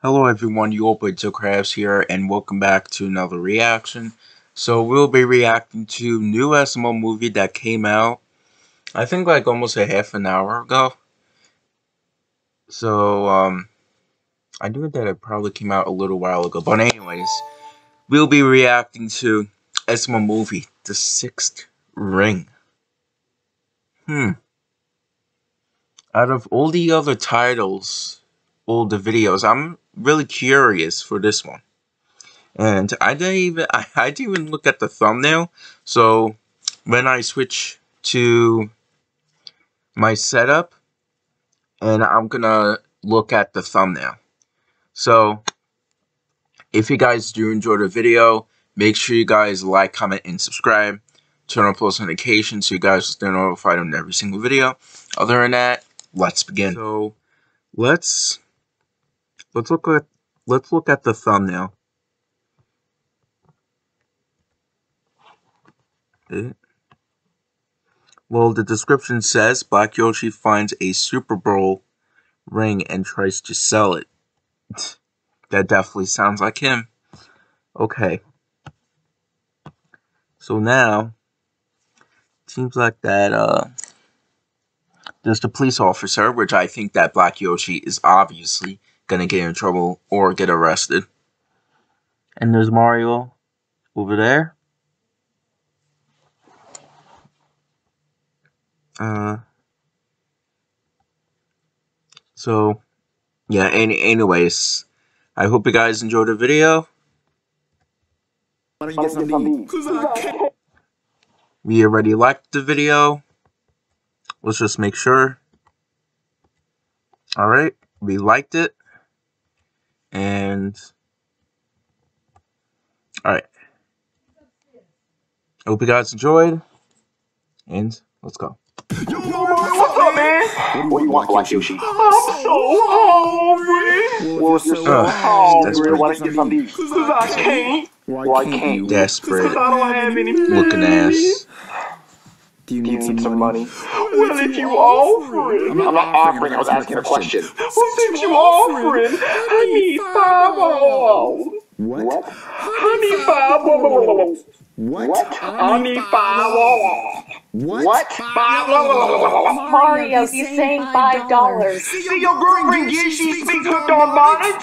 Hello everyone, your boy DylCraftz here, and welcome back to another reaction. So we'll be reacting to new SML movie that came out, I think like almost a half an hour ago. So, I knew that it probably came out a little while ago, but anyways, we'll be reacting to SML movie, The Sixth Ring. Out of all the other titles, all the videos, I'm really curious for this one. And I didn't even look at the thumbnail. So when I switch to my setup, and I'm gonna look at the thumbnail. So if you guys do enjoy the video, make sure you guys like, comment, and subscribe. Turn on post notifications so you guys stay notified on every single video. Other than that, let's begin. So let's look at the thumbnail. Well, the description says Black Yoshi finds a Super Bowl ring and tries to sell it. That definitely sounds like him. Okay. So now, seems like that there's the police officer, which I think that Black Yoshi is obviously gonna get in trouble or get arrested. And there's Mario over there. So yeah, anyways, I hope you guys enjoyed the video. Why don't you get something? 'Cause I can't. We already liked the video. Let's just make sure. Alright, we liked it. And alright. I hope you guys enjoyed. And let's go. Yo, what's up, man? What do you want, Black Yoshi? I'm so hungry. We're so hungry. Why don't you get something to eat? 'Cause I can't. Why can't you? Desperate. 'Cause I don't have any looking ass. Do you need some money? Well, if you offer it. I'm not offering, I was asking a question. Well, since you offer it, I need $5. What? I need $5. What? I need $5. What? $5. Mario, you're saying $5. See, your girlfriend gives she's been cooked on mine.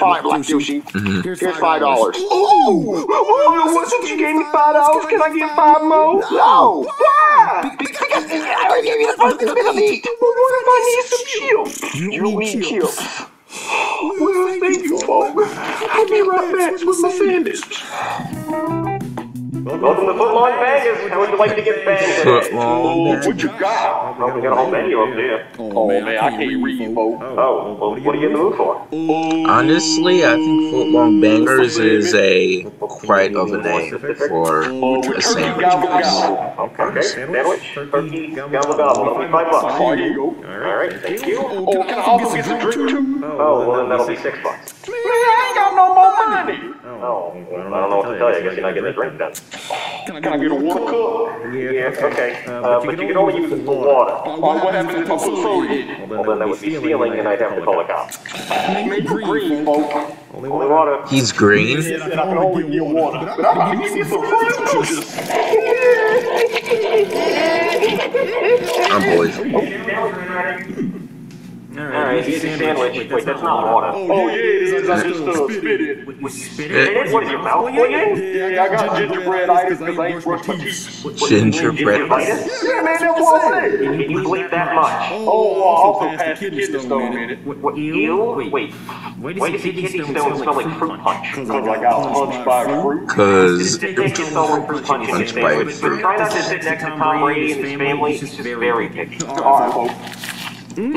Five, Black Yoshi. Here's $5. Ooh! Well, since you gave me $5, can I get 5 more? No! Why? Because I already gave you the first thing I'm gonna eat. But what if I need some chips? You need chips. Well, thank you, folks. I'll be right back with my sandwich. Welcome to Footlong Bangers. How would you like to get banged? Oh, what you got? Oh, we got a whole menu up there. Oh man, I can't read, folks. Oh, well, what are you in the mood for? Honestly, I think Footlong Bangers is a quite of a name for a sandwich. Okay, sandwich, turkey, gobble gobble. That'll be $5. All right, thank you. Oh, can I also get some drink too? Oh, well then that'll be $6. Man, I ain't got no more money. Oh, well, I don't know what to tell you. I guess you're not getting a drink then. Can I get a water cup? Yeah, okay. But you can only use it for water. What happens if I put soda in it? Well, then that would be stealing, and I'd have to call a cop. Make green, folks. Only water. He's green? Yeah, I can only get water. But I'm about to give you some fruit juices. I'm boys. Alright, here's a sandwich. Wait, that's not water. Oh, yeah, it is. I just spit it. Spit it? What is your mouth cleaning? Yeah, I got gingerbread-itis because I ain't brushed my teeth. Gingerbread-itis? Yeah, man, that's what I'm saying. You bleep that much. Oh, also pass the kidney stone, man. What, ew? Wait. Why does the kidney stone smell like fruit punch? Because I got punched by fruit. Because punched by a fruit. Try not to sit next to Tom Brady and his family. He's just very picky. Alright, folks. That was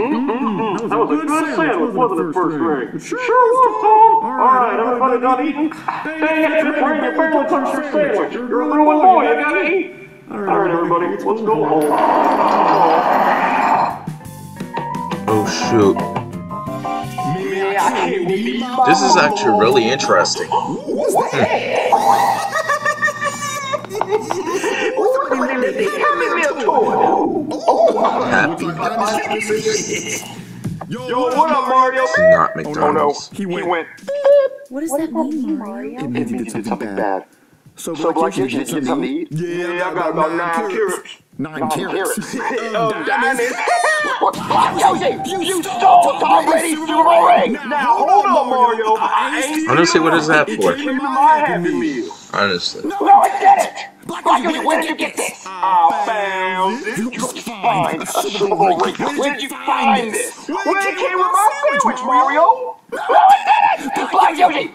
a good sandwich, wasn't it, first ring? Sure was, Tom! Alright, everybody got eaten? Dang it, fifth ring, your family punched your sandwich! You're a little boy, you gotta eat! Alright, everybody, let's go home. Oh, shoot. This is actually really interesting. What's that? Yo, what up, Mario? It's not McDonald's. Oh, no. He went. What does that mean, Mario? It means he did something bad. So Black, you should get something to eat? Yeah, I got about 9 carrots. 9 carrots? Oh, diamonds. You stole Tom Brady's Super Bowl ring! Now, hold on, Mario. Honestly, what is that for? Honestly. No, I said it! Black, where did you get this? I found this. Where did you find this? Where it came with my sandwich, Mario? No, I did it! Black Yoshi!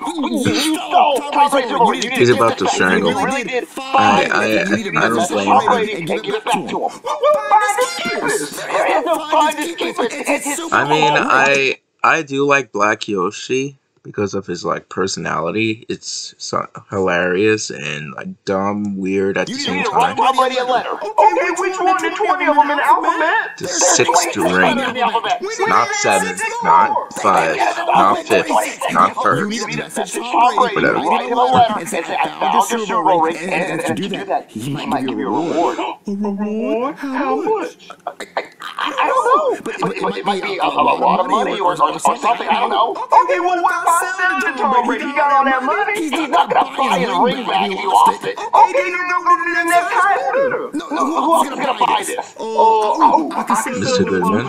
You stole Tom Brady's ring! He's about to strangle. I don't blame him. I mean, I do like Black Yoshi because of his like personality. It's so hilarious and like dumb, weird at the same time. Okay, which one? The 20 of them in alphabet? The 6th ring, not 7th, not 5th, not 5th, not 1st. Whatever. He might give you a reward. A reward? How much? I don't know. But it might be a lot of money or something. I don't know. Okay, what? He got all that money. He's not gonna buy his ring back. He lost it. Okay, no, that's kind of who else is gonna buy this? Mr. Goodman.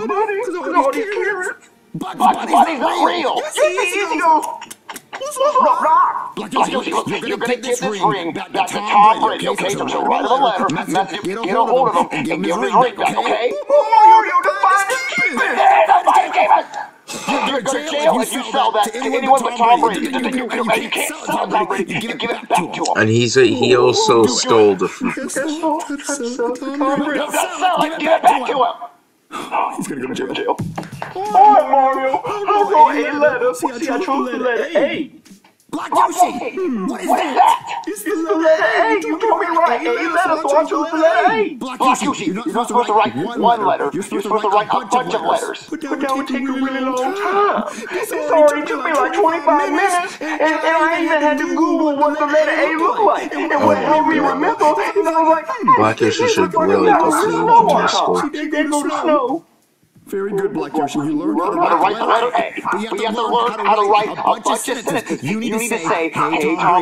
Black Bunny's not real. You're gonna get this ring back to Tom Brady, okay? So write him a letter, message him, get a hold of him, and give him his ring back, okay? Mario, the finest keepers! You're going to jail if you sell that to anyone but Tom Brady. You can't sell Tom Brady. You give it back to him. And he also stole the fruit. Don't sell it. Give it back to him. Oh, he's going to go to jail. All right, Mario. I'll go A letter. See, I chose the letter A. Black Yoshi! What is that? It's the letter A! You told me to write A letter, so I chose the letter A! Black Yoshi, you're not supposed to write one letter. You're supposed to write a bunch of letters. But that would take a really long time. It's already took me like 25 minutes, and I even had to Google what the letter A looked like. And what Henry remembered, and I was like, Black Yoshi should really go to the snow. She did go to snow. Very good, Black Yoshi. You learned how to write the letter A. We have to learn how to write a bunch of sentences. You need to say, hey, Tom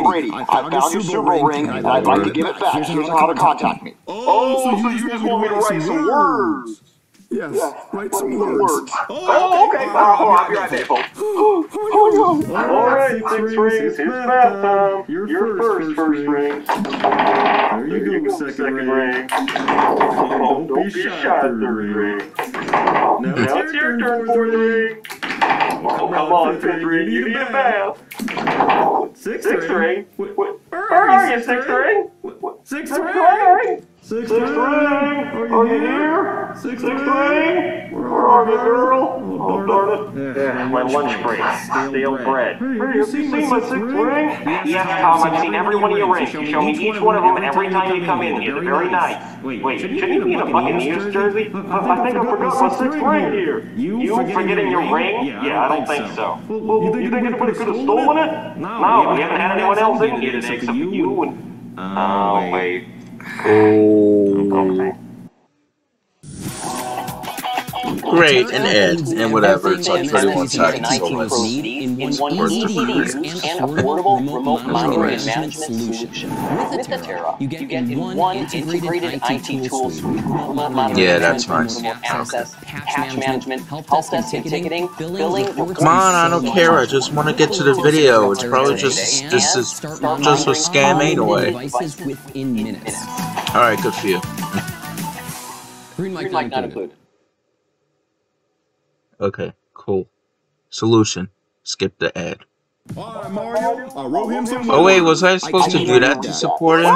Brady, I found your Super Bowl ring, and I'd like to give it back. Here's how to contact me. So you just want me to write some words. Yes, write some words. Oh, okay. I'll be right there, folks. All right, 6 rings. It's bath time. Your first ring. There you go, second ring. Don't be shy, 3rd ring. Now it's your turn, 4th ring. Oh, come on, 5th ring. You need a bath. 6th ring. Where are you, 6th ring? 6th ring. 6th ring! Are you here? 6th ring! Where are you, girl? Oh, darn it. Yeah, my lunch break. Stale bread. Hey, you seen my 6th ring? Yes, Tom, I've seen every one of your rings. You show me each one of them every time you come in here. Very nice. Wait, shouldn't you be in a Buccaneers jersey? I think I forgot my 6th ring here. You forgetting your ring? Yeah, I don't think so. Well, you think anybody could have stolen it? No, we haven't had anyone else in here today except you and... Oh, wait. Oh. Great, and ads, and whatever. It's like 31 seconds or less. And affordable remote monitoring and management solution. With Atera, you get one integrated IT tool suite. Yeah, that's nice. Access, patch management, help desk and ticketing, billing. Come on, I don't care. I just want to get to the video. It's probably just a scam anyway. All right, good for you. Green light not included. Okay, cool. Solution. Skip the ad. Alright, Mario. I wrote him some. Oh wait, was I supposed to do that to support him?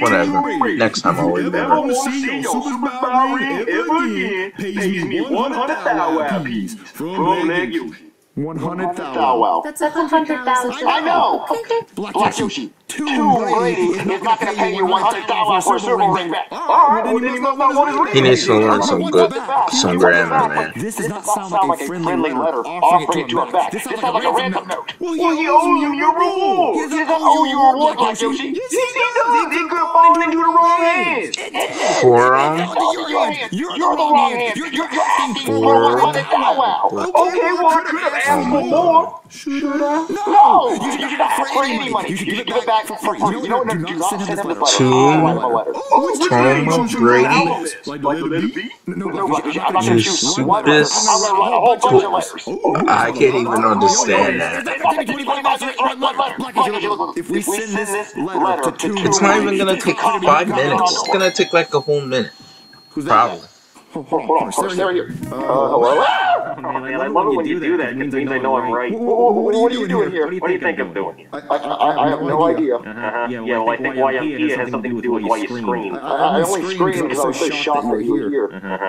Whatever. Next time I'll remember. If I want to see your Super Bowl ring ever again, pays me 100,000 piece from Black Yoshi. 100,000. That's 100,000. I know! Black Yoshi. Tom Brady is not going to pay you $100 for a silver ring back. Alright, he needs to learn some grammar, man. This does not sound like a friendly letter offering to him back. This sounds like a random note. Well, he owes you your reward. He doesn't owe you a reward like Yoshi. Yes, he does. He could have fallen into the wrong hands. You're the wrong hands. You're asking for $100. Okay, well, I could have asked for more. Should I? No! You should not ask for any money. You should give it back for free. You know what? Do not send him the letter. Tom Brady. Like the letter B? No, I'm not going to choose one letter. I'm going to write a whole bunch of letters. I can't even understand that. If we send this letter to Tom, it's not even going to take 5 minutes. It's going to take like a whole minute. Probably. Hold on, first, there you go. Hello? I love it when you do that, because it means I know I'm right. What are you doing here? What do you think I'm doing here? I have no idea. Yeah, well, I think why I'm here has something to do with why you scream. I only scream because I was so shocked that you were here.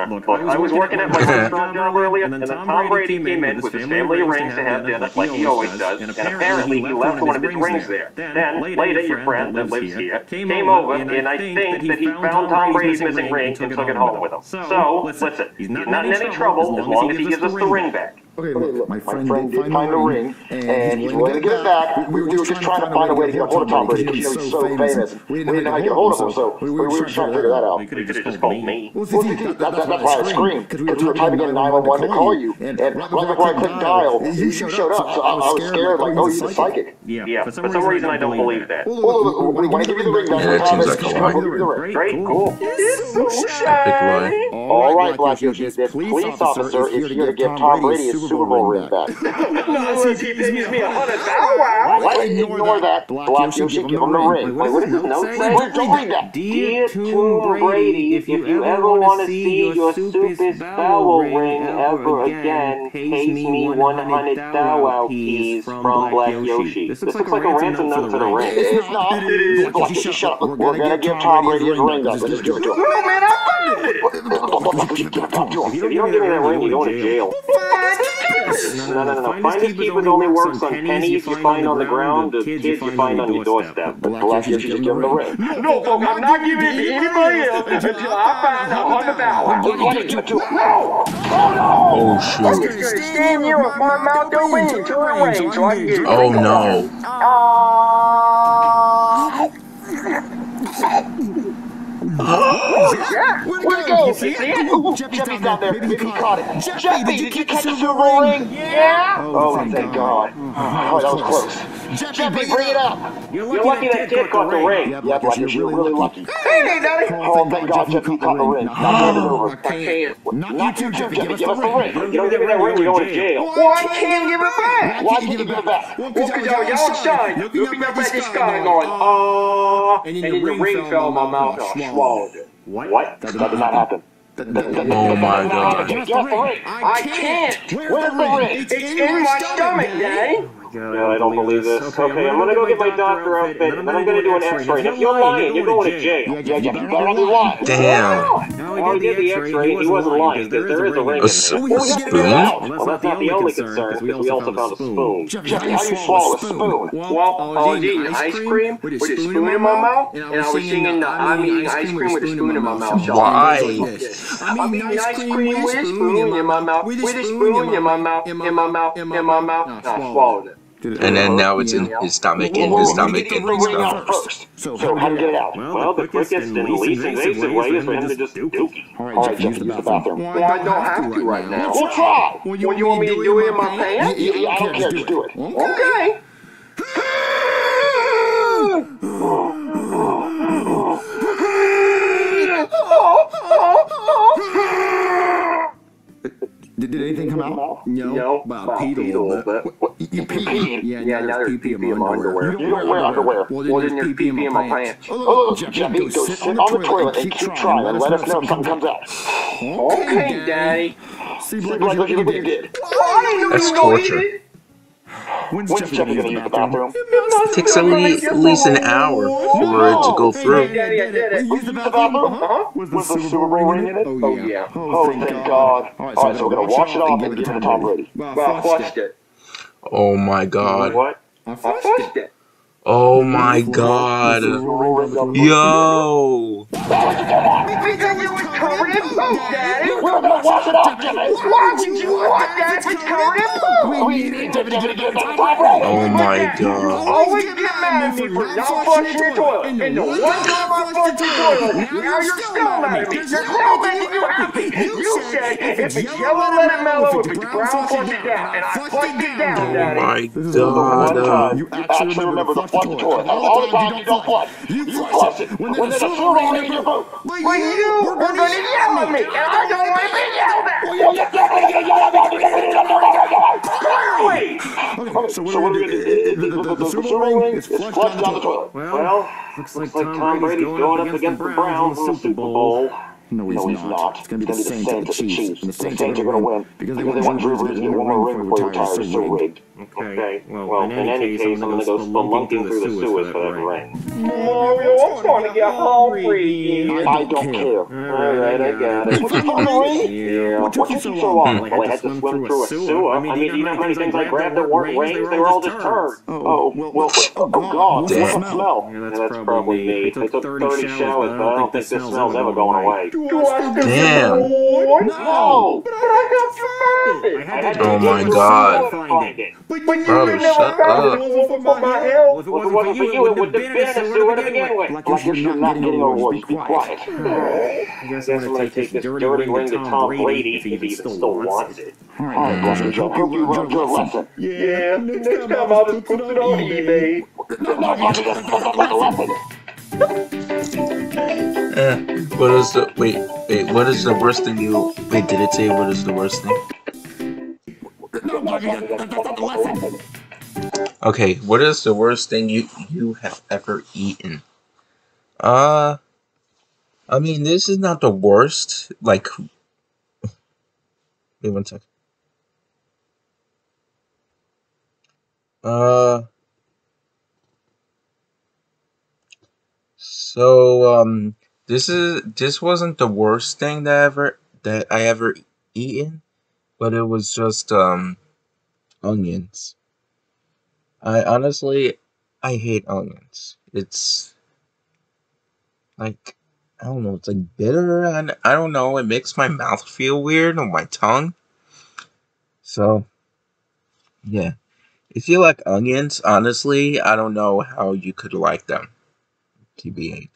Look, I was working at my restaurant job earlier, and then Tom Brady came in with his family rings to have dinner, like he always does, and apparently he left one of his rings there. Then, later, your friend that lives here came over, and I think that he found Tom Brady's missing ring and took it home with him. So, listen, he's not in any trouble as long as he gives us the ring back. Okay, look, my friend did find the ring, and he's willing to give it back. We were just trying to find a way to get a hold of Tom Brady because he's so famous. We didn't know how to get a hold of him, so we were trying to figure that out. You could have just called me. That's why I screamed, because we were trying to get a 911 to call you, and right before I clicked dial, you showed up, so I was scared, like, oh, he's a psychic. Yeah, for some reason I don't believe that. Well, we want to give you the ring back. Yeah, it seems like a lie. Great, cool. It's so shy. All right, Black Yoshi, this police officer is here to give Tom Brady his Super Bowl ring back. No, he pays me $100. Let's ignore that. Black Yoshi, give him the ring. Wait, what does this note say? Don't read that. Dear Tom Brady, if you ever want to see your stupid foul ring ever again, pays me $100 keys from Black Yoshi. This looks like a ransom note for the ring. It's not. Black Yoshi, shut up. We're going to give Tom Brady his ring back. Let's do it to him. No, man, I found it. If you don't give me that ring, you're going to jail. No. Finest keepers only works on pennies you find on the ground, the kids you find on your doorstep. But Black Yoshi, just give him the ring. No, folks, I'm not giving it to anybody else until I find $100. No! Oh, no! Oh, shoot. Stand here with my mouth open and turn away so I can get it. Oh, no. Yeah. Where'd it go? See it? Jeffy's down there. Maybe he caught it. Jeffy, did you catch the silver ring? Yeah. Oh, thank God. Oh, that was close. Jeffy, bring it up. You're lucky that kid caught the ring. Yeah, Black Yoshi, you're really lucky. Hey, Daddy. Oh, thank God Jeffy caught the ring. Not it over. I can't. Not you, Jeffy. Give us the ring. You don't give me that ring, we go to jail. Well, I can't give it back. Why can't you give it back? Well, because y'all shine. Looking up at the sky going, oh. And then the ring fell in my mouth and I swallowed it. What? That did not happen. Oh my God. I can't. Where's the ring? It's in my stomach, Daddy. No, I don't believe this. Okay, I'm gonna go get my doctor outfit, and then I'm gonna do an x-ray. If you're lying, you're going to jail. Yeah, you better be lying. Damn. I'll get the x-ray, and he wasn't lying, because there is a ring in there. A spoon? Well, that's not the only concern, because we also found a spoon. Jeffy, how do you swallow a spoon? Well, I was eating ice cream with a spoon in my mouth, and I was singing the I'm eating ice cream with a spoon in my mouth. Why? I'm eating ice cream with a spoon in my mouth, with a spoon in my mouth, in my mouth, in my mouth, and I swallowed it. And then now it's in his stomach, So how do you get it out? Well, the quickest and least invasive way is for him to just dookie. Alright, Jeffy, use the bathroom. Well, I don't have to right now. We'll try! Well, you want me to do it in my pants? I don't care, just do it. Okay! Did anything come out? No. Well, I peed a little bit. You peed? Yeah, now there's pee-pee in my underwear. You don't wear underwear. Well, then there's pee-pee in my pants. Oh, Jeffy, go sit on the toilet and keep trying and let us know if something comes out. Okay, Daddy. See, Black, look at what you did. That's torture. When's Jeffy going to use the bathroom? It takes at least an hour for it to go through. Hey, Daddy, I did it. Use the bathroom? Was the Super Bowl ring in it? Oh, yeah. Oh, thank God. Alright, so we're going to wash it off and give it to Tom Brady. Well, I flushed it. Oh, my God. What? I flushed it. Oh my god. Yo! Because it was covered in poop, Daddy! Wash it off, Jeffy! Why would you want that if it's covered in poop? We need Jeffy to get it done. Oh my god. Always get mad at me for not flushing your toilet. And the one time I flushed your toilet, now you're still mad at me. You're still making you happy. You said if it's yellow, let it mellow. If it's brown, flush it down. And I flushed it down, Daddy. Oh my god. You actually remember to flush the toilet. All the time you don't flush. You flush it when there's a fluoride in your poop. But you were going to yell at me, and I don't want to be yelled at! Well, you're definitely going to yell at me! Clearly! Okay, so what are we going to do? The Super Ring is flushed down the toilet. Well, looks like Tom Brady's going up against the Browns in the Super Bowl. No, he's not. It's going to be the Saints and the Chiefs. And the Saints are going to win because they want Drew Brees to get one more ring before he retires. So rigged. Okay. Well, in any case, I'm going to go spelunking through the sewers for that ring. Mario, I'm trying to get hungry. I don't care. Alright, I got it. What's the ring? What took you so long? Well, I had to swim through a sewer. I mean, you know how many things I grabbed that weren't rings? They were all just turds. Oh, God. Damn. Smell. That's probably me. I took 30 showers, but I don't think this smell's ever going away. Damn! No! But I got fired! Oh my god! But bro, shut up! If it wasn't for you, it would have been a sewer to begin with! Like you're not getting a reward, be quiet! I guess I'm gonna take this dirty ring to Tom Brady if he even still wants it. Alright, Buster, I hope you learned your lesson! Yeah, next time I'll just put it on eBay! No, Buster, just put it on eBay! What is the worst thing you... Wait, did it say what is the worst thing? Okay, what is the worst thing you have ever eaten? I mean, this is not the worst, like... Wait one sec. So this wasn't the worst thing that I ever eaten, but it was just onions. I honestly hate onions. It's like I don't know, it's like bitter and I don't know, it makes my mouth feel weird on my tongue. So yeah. If you like onions, honestly, I don't know how you could like them. TBH.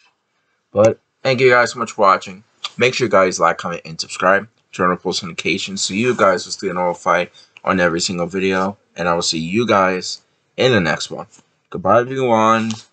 But thank you guys so much for watching. Make sure you guys like, comment, and subscribe. Turn on post notifications so you guys will stay notified on every single video. And I will see you guys in the next one. Goodbye, everyone.